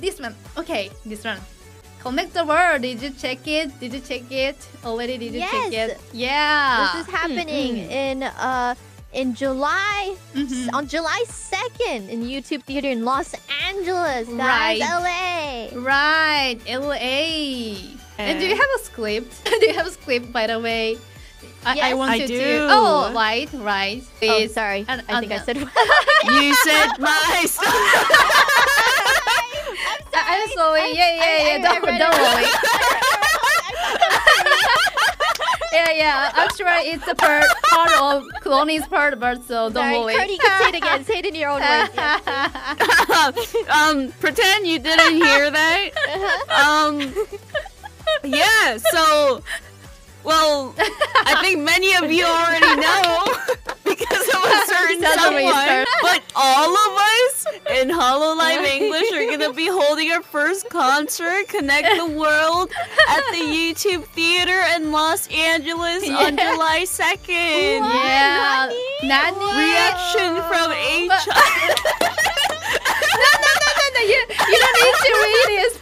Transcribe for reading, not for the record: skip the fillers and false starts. this one. Okay, this one. Connect the world. Did you check it? Did you check it already? Did you check it? Yeah. This is happening in July, on July 2nd in YouTube Theater in Los Angeles. Guys, right. LA. Right, LA. And do you have a script? Do you have a script, by the way? Yes, I want you to. Oh, right. Oh, sorry. I think I said. You said my stuff. I'm sorry. Yeah. Don't worry. Yeah. Actually, it's a part of Kronii part, so don't worry. Kronii, you can say it again. Say it in your own way. Pretend you didn't hear that. Yeah. So, well, I think many of you already know. Because of a certain someone, but all of us in HoloLive English are gonna be holding our first concert, Connect the World, at the YouTube Theater in Los Angeles on July 2nd. What? Yeah, Nani? Reaction from H. No, you don't need to read it.